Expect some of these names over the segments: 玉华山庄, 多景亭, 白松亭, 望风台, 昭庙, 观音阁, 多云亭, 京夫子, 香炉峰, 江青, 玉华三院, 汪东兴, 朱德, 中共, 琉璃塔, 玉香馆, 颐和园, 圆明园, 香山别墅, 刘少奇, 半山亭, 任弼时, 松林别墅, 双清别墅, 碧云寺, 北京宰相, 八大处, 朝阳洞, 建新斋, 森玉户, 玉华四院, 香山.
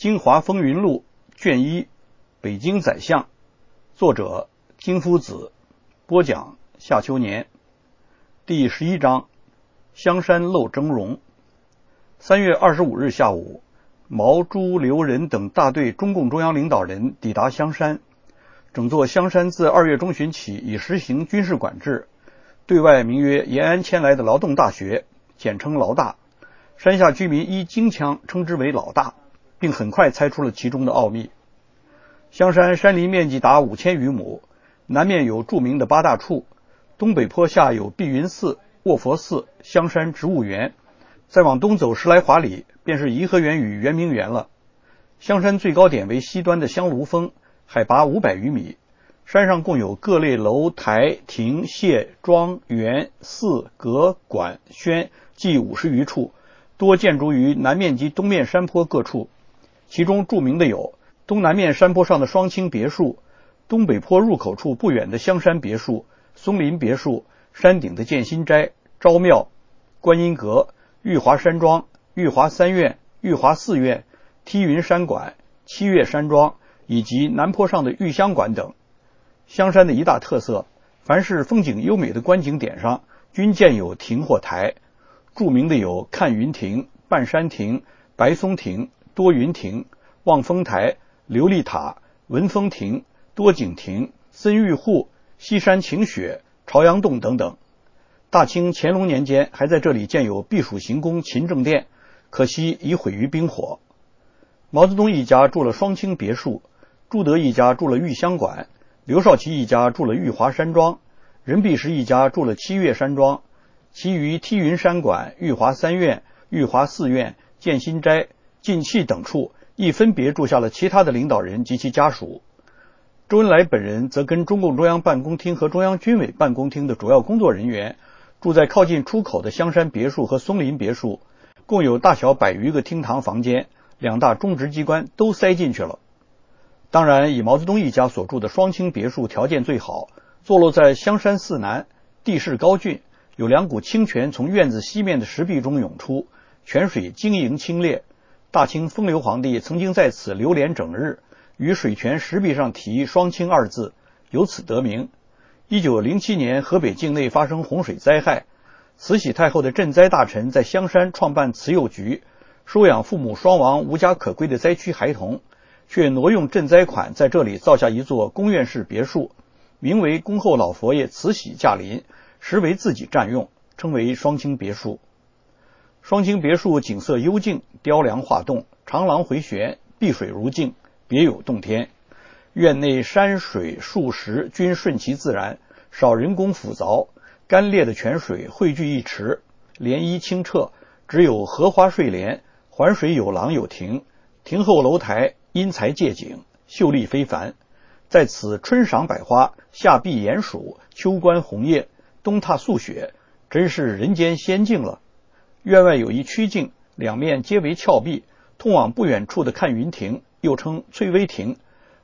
京华风云录》卷一，北京宰相，作者京夫子，播讲夏秋年。第11章，香山漏峥嵘。3月25日下午，毛、朱、刘、任等大队中共中央领导人抵达香山。整座香山自2月中旬起已实行军事管制，对外名曰延安迁来的劳动大学，简称劳大。山下居民依京腔称之为老大，并很快猜出了其中的奥秘。香山山林面积达5000余亩，南面有著名的八大处，东北坡下有碧云寺、卧佛寺、香山植物园，再往东走10来华里便是颐和园与圆明园了。香山最高点为西端的香炉峰，海拔500余米，山上共有各类楼台亭榭庄园寺阁馆轩计50余处，多建筑于南面及东面山坡各处。其中著名的有东南面山坡上的双清别墅，东北坡入口处不远的香山别墅、松林别墅，山顶的建新斋、昭庙、观音阁、玉华山庄、玉华三院、玉华四院、梯云山馆、七月山庄，以及南坡上的玉香馆等。香山的一大特色，凡是风景优美的观景点上均建有亭或台，著名的有看云亭、半山亭、白松亭、多云亭、望风台、琉璃塔、文峰亭、多景亭、森玉户、西山晴雪、朝阳洞等等。大清乾隆年间还在这里建有避暑行宫勤政殿，可惜已毁于冰火。毛泽东一家住了双清别墅，朱德一家住了玉香馆，刘少奇一家住了玉华山庄，任弼时一家住了七月山庄，其余梯云山馆、玉华三院、玉华四院、建新斋、进气等处，亦分别住下了其他的领导人及其家属。周恩来本人则跟中共中央办公厅和中央军委办公厅的主要工作人员住在靠近出口的香山别墅和松林别墅，共有大小100余个厅堂房间，两大中直机关都塞进去了。当然，以毛泽东一家所住的双清别墅条件最好，坐落在香山寺南，地势高峻，有2股清泉从院子西面的石壁中涌出，泉水晶莹清冽。大清风流皇帝曾经在此流连整日，于水泉石壁上题“双清”二字，由此得名。1907年河北境内发生洪水灾害，慈禧太后的赈灾大臣在香山创办慈幼局，收养父母双亡无家可归的灾区孩童，却挪用赈灾款在这里造下一座宫院式别墅，名为恭候老佛爷慈禧驾临，实为自己占用，称为双清别墅。双清别墅景色幽静，雕梁画栋，长廊回旋，碧水如镜，别有洞天。院内山水树石均顺其自然，少人工复凿，干裂的泉水汇聚一池，涟漪清澈，只有荷花睡莲，环水有廊有亭，亭后楼台因材借景，秀丽非凡。在此春赏百花，夏避炎暑，秋观红叶，冬踏素雪，真是人间仙境了。院外有一曲径，两面皆为峭壁，通往不远处的看云亭，又称翠微亭，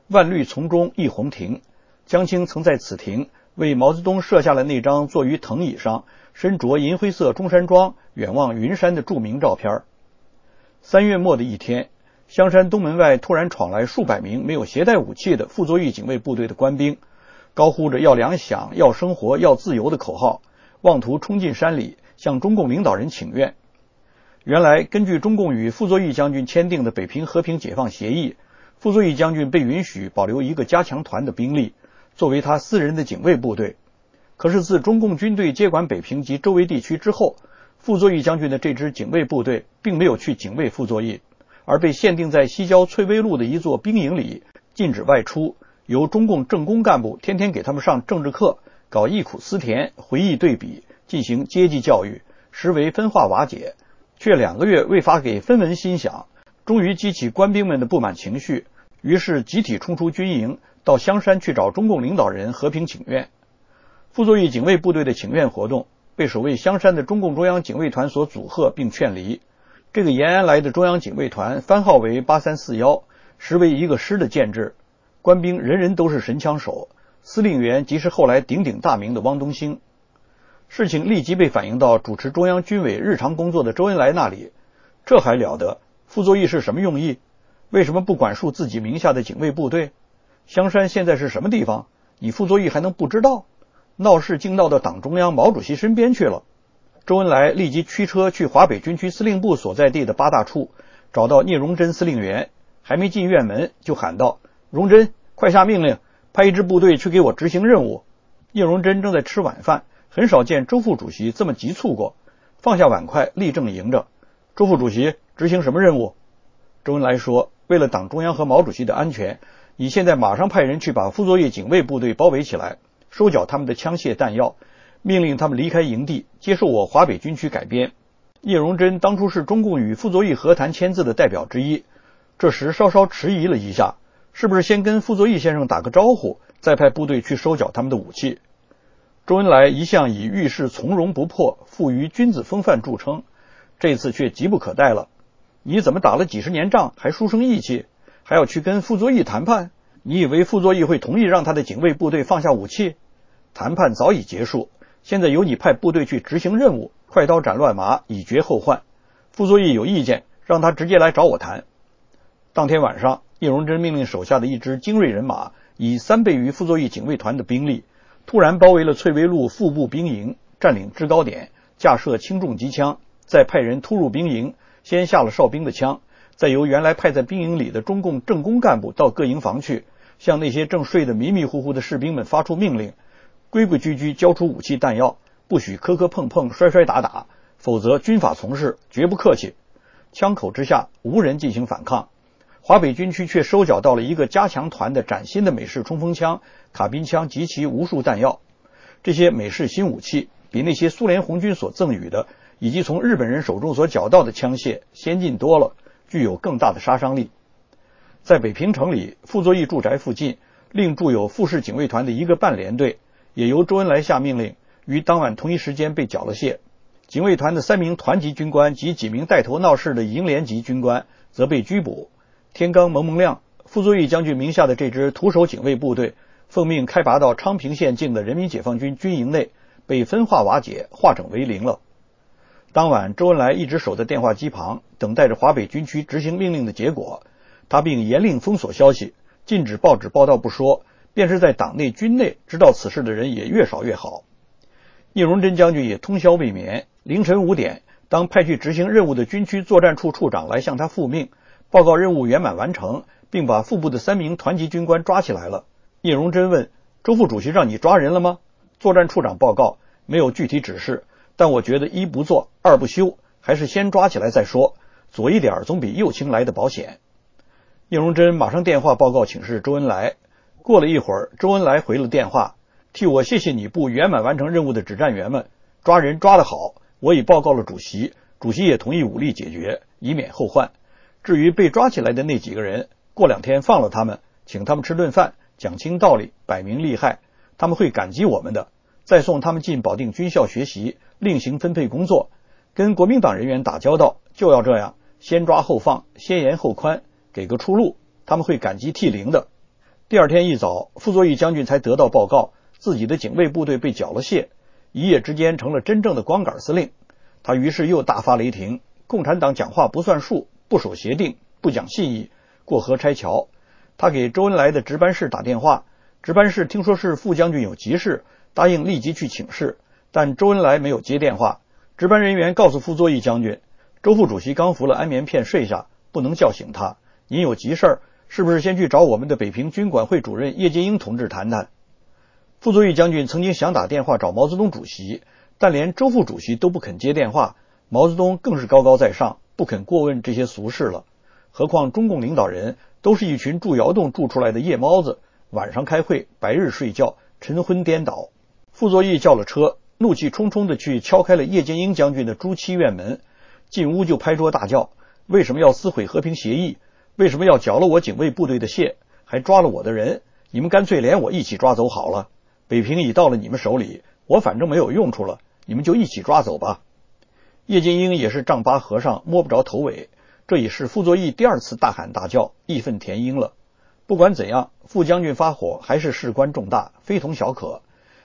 万绿丛中一红亭。江青曾在此亭为毛泽东设下了那张坐于藤椅上，身着银灰色中山装，远望云山的著名照片。3月末的一天，香山东门外突然闯来数百名没有携带武器的傅作义警卫部队的官兵，高呼着要粮饷、要生活、要自由的口号，妄图冲进山里向中共领导人请愿。原来根据中共与傅作义将军签订的北平和平解放协议，傅作义将军被允许保留1个加强团的兵力作为他私人的警卫部队。可是自中共军队接管北平及周围地区之后，傅作义将军的这支警卫部队并没有去警卫傅作义，而被限定在西郊翠微路的一座兵营里，禁止外出，由中共政工干部天天给他们上政治课，搞忆苦思甜、回忆对比，进行阶级教育，实为分化瓦解，却2个月未发给分文薪饷，终于激起官兵们的不满情绪，于是集体冲出军营，到香山去找中共领导人和平请愿。傅作义警卫部队的请愿活动被守卫香山的中共中央警卫团所阻吓并劝离。这个延安来的中央警卫团番号为8341，实为1个师的建制，官兵人人都是神枪手，司令员即是后来鼎鼎大名的汪东兴。事情立即被反映到主持中央军委日常工作的周恩来那里，这还了得，傅作义是什么用意？为什么不管束自己名下的警卫部队？香山现在是什么地方？你傅作义还能不知道？闹事竟闹到党中央毛主席身边去了。周恩来立即驱车去华北军区司令部所在地的八大处，找到聂荣臻司令员，还没进院门就喊道：“荣臻，快下命令，派一支部队去给我执行任务。”聂荣臻正在吃晚饭，很少见周副主席这么急促过，放下碗筷，立正迎着。周副主席，执行什么任务？周恩来说：“为了党中央和毛主席的安全，你现在马上派人去把傅作义警卫部队包围起来，收缴他们的枪械弹药，命令他们离开营地，接受我华北军区改编。”聂荣臻当初是中共与傅作义和谈签字的代表之一，这时稍稍迟疑了一下，是不是先跟傅作义先生打个招呼，再派部队去收缴他们的武器？周恩来一向以遇事从容不迫、富于君子风范著称，这次却急不可待了。你怎么打了几十年仗还书生意气，还要去跟傅作义谈判？你以为傅作义会同意让他的警卫部队放下武器？谈判早已结束，现在由你派部队去执行任务，快刀斩乱麻，以绝后患。傅作义有意见，让他直接来找我谈。当天晚上，聂荣臻命令手下的一支精锐人马，以3倍于傅作义警卫团的兵力，突然包围了翠微路副部兵营，占领制高点，架设轻重机枪，再派人突入兵营，先下了哨兵的枪，再由原来派在兵营里的中共政工干部到各营房去，向那些正睡得迷迷糊糊的士兵们发出命令，规规矩矩交出武器弹药，不许磕磕碰碰摔摔打打，否则军法从事，绝不客气。枪口之下，无人进行反抗。华北军区却收缴到了一个加强团的崭新的美式冲锋枪、卡宾枪及其无数弹药。这些美式新武器比那些苏联红军所赠予的以及从日本人手中所缴到的枪械先进多了，具有更大的杀伤力。在北平城里傅作义住宅附近，另驻有傅氏警卫团的一个半联队，也由周恩来下命令，于当晚同一时间被缴了械。警卫团的3名团级军官及几名带头闹事的营连级军官则被拘捕。天刚蒙蒙亮，傅作义将军名下的这支徒手警卫部队奉命开拔到昌平县境的人民解放军军营内，被分化瓦解，化整为零了。当晚周恩来一直守在电话机旁，等待着华北军区执行命令的结果。他并严令封锁消息，禁止报纸报道不说，便是在党内军内知道此事的人也越少越好。聂荣臻将军也通宵未眠，凌晨5点，当派去执行任务的军区作战处处长来向他复命，报告任务圆满完成，并把副部的3名团级军官抓起来了。聂荣臻问：“周副主席让你抓人了吗？”作战处长报告：“没有具体指示，但我觉得一不做二不休，还是先抓起来再说，左一点总比右倾来的保险。”聂荣臻马上电话报告请示周恩来。过了一会儿，周恩来回了电话：“替我谢谢你部圆满完成任务的指战员们，抓人抓得好，我已报告了主席，主席也同意武力解决，以免后患。至于被抓起来的那几个人，过2天放了他们，请他们吃顿饭，讲清道理，摆明利害，他们会感激我们的。再送他们进保定军校学习，另行分配工作。跟国民党人员打交道就要这样，先抓后放，先严后宽，给个出路，他们会感激涕零的。”第2天一早，傅作义将军才得到报告，自己的警卫部队被缴了械，一夜之间成了真正的光杆司令。他于是又大发雷霆，共产党讲话不算数，不守协定，不讲信义，过河拆桥。他给周恩来的值班室打电话，值班室听说是傅将军有急事，答应立即去请示，但周恩来没有接电话。值班人员告诉傅作义将军，周副主席刚服了安眠片睡下，不能叫醒他，您有急事儿，是不是先去找我们的北平军管会主任叶剑英同志谈谈？傅作义将军曾经想打电话找毛泽东主席，但连周副主席都不肯接电话，毛泽东更是高高在上，不肯过问这些俗事了。何况中共领导人都是一群住窑洞住出来的夜猫子，晚上开会，白日睡觉，晨昏颠倒。傅作义叫了车，怒气冲冲地去敲开了叶剑英将军的朱漆院门，进屋就拍桌大叫：“为什么要撕毁和平协议？为什么要缴了我警卫部队的械，还抓了我的人？你们干脆连我一起抓走好了，北平已到了你们手里，我反正没有用处了，你们就一起抓走吧。”叶剑英也是丈八和尚摸不着头尾，这也是傅作义第2次大喊大叫，义愤填膺了。不管怎样，傅将军发火还是事关重大，非同小可，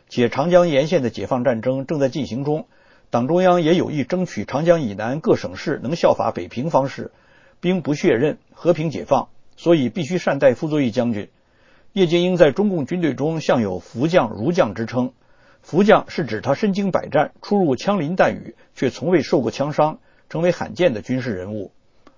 且长江沿线的解放战争正在进行中，党中央也有意争取长江以南各省市能效法北平方式，兵不血刃，和平解放。所以必须善待傅作义将军。叶剑英在中共军队中享有福将、儒将之称。福将是指他身经百战，出入枪林弹雨，却从未受过枪伤，成为罕见的军事人物。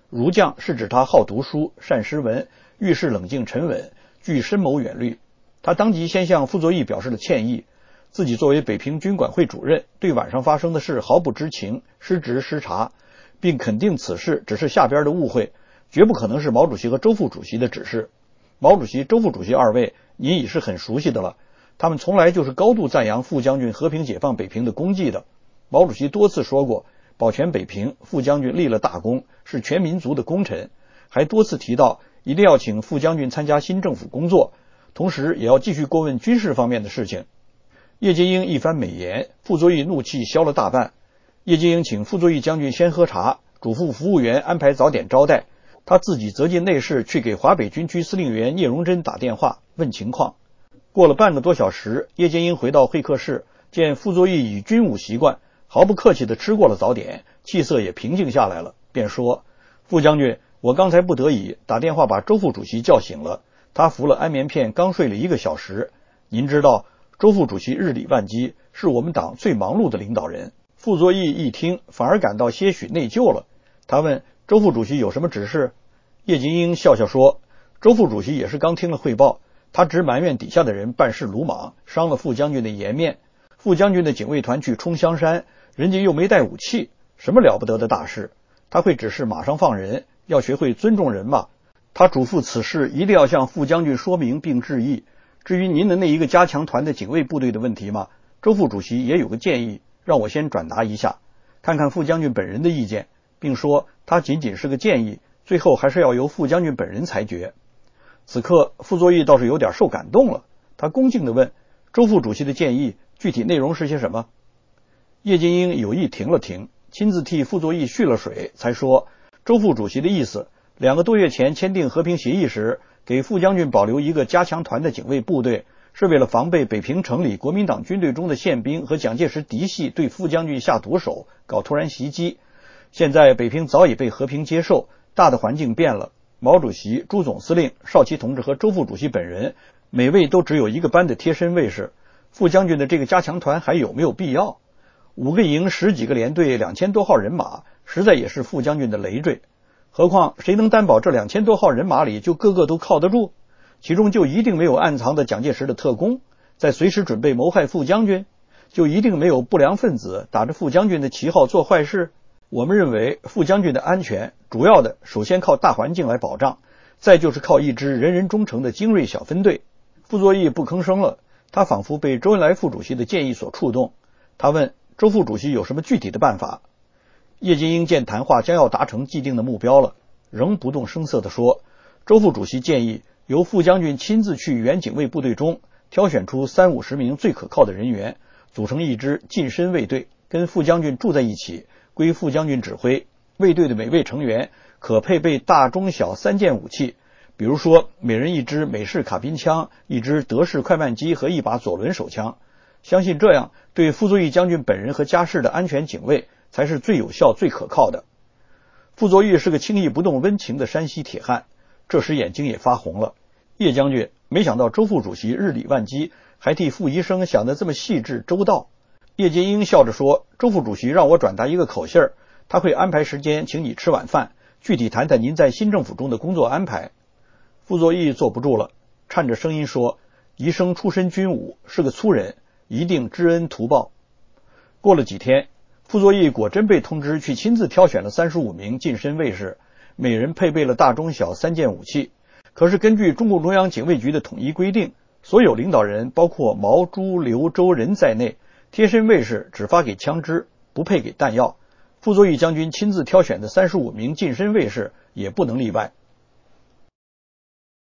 儒将是指他好读书、善诗文，遇事冷静沉稳，具深谋远虑。他当即先向傅作义表示了歉意，自己作为北平军管会主任，对晚上发生的事毫不知情，失职失察，并肯定此事只是下边的误会，绝不可能是毛主席和周副主席的指示。毛主席、周副主席二位您已是很熟悉的了，他们从来就是高度赞扬傅将军和平解放北平的功绩的。毛主席多次说过，保全北平，傅将军立了大功，是全民族的功臣，还多次提到一定要请傅将军参加新政府工作，同时也要继续过问军事方面的事情。叶剑英一番美言，傅作义怒气消了大半。叶剑英请傅作义将军先喝茶，嘱咐服务员安排早点招待，他自己则进内室去给华北军区司令员聂荣臻打电话问情况。过了半个多小时，叶剑英回到会客室，见傅作义以军武习惯毫不客气地吃过了早点，气色也平静下来了，便说：“傅将军，我刚才不得已打电话把周副主席叫醒了，他服了安眠片，刚睡了1个小时。您知道，周副主席日理万机，是我们党最忙碌的领导人。”傅作义一听，反而感到些许内疚了。他问：“周副主席有什么指示？”叶剑英笑笑说：“周副主席也是刚听了汇报，他只埋怨底下的人办事鲁莽，伤了傅将军的颜面。傅将军的警卫团去冲香山，人家又没带武器，什么了不得的大事？他会只是马上放人，要学会尊重人嘛。他嘱咐此事一定要向傅将军说明并致意。至于您的那一个加强团的警卫部队的问题嘛，周副主席也有个建议，让我先转达一下，看看傅将军本人的意见，并说他仅仅是个建议，最后还是要由傅将军本人裁决。”此刻傅作义倒是有点受感动了，他恭敬地问：“周副主席的建议具体内容是些什么？”叶剑英有意停了停，亲自替傅作义续了水，才说：“周副主席的意思，2个多月前签订和平协议时，给傅将军保留一个加强团的警卫部队，是为了防备北平城里国民党军队中的宪兵和蒋介石嫡系对傅将军下毒手，搞突然袭击。现在北平早已被和平接受，大的环境变了，毛主席、朱总司令、少奇同志和周副主席本人，每位都只有一个班的贴身卫士。傅将军的这个加强团还有没有必要？5个营、10几个连队、2000多号人马，实在也是傅将军的累赘。何况谁能担保这2000多号人马里就个个都靠得住？其中就一定没有暗藏的蒋介石的特工，在随时准备谋害傅将军？就一定没有不良分子打着傅将军的旗号做坏事？我们认为傅将军的安全，主要的首先靠大环境来保障，再就是靠一支人人忠诚的精锐小分队。”傅作义不吭声了，他仿佛被周恩来副主席的建议所触动，他问：“周副主席有什么具体的办法？”叶剑英见谈话将要达成既定的目标了，仍不动声色地说：“周副主席建议由傅将军亲自去原警卫部队中挑选出30-50名最可靠的人员，组成一支近身卫队，跟傅将军住在一起，归傅将军指挥。卫队的每位成员可配备大中小3件武器，比如说每人一支美式卡宾枪、一支德式快慢机和一把左轮手枪。相信这样对傅作义将军本人和家室的安全警卫才是最有效最可靠的。”傅作义是个轻易不动温情的山西铁汉，这时眼睛也发红了。“叶将军，没想到周副主席日理万机，还替傅医生想得这么细致周到。”叶剑英笑着说：“周副主席让我转达一个口信儿，他会安排时间请你吃晚饭，具体谈谈您在新政府中的工作安排。”傅作义坐不住了，颤着声音说：“医生出身军武，是个粗人，一定知恩图报。”过了几天，傅作义果真被通知去亲自挑选了35名近身卫士，每人配备了大中小3件武器。可是根据中共中央警卫局的统一规定，所有领导人包括毛、朱、刘、周、任在内，贴身卫士只发给枪支，不配给弹药。傅作义将军亲自挑选的35名近身卫士也不能例外。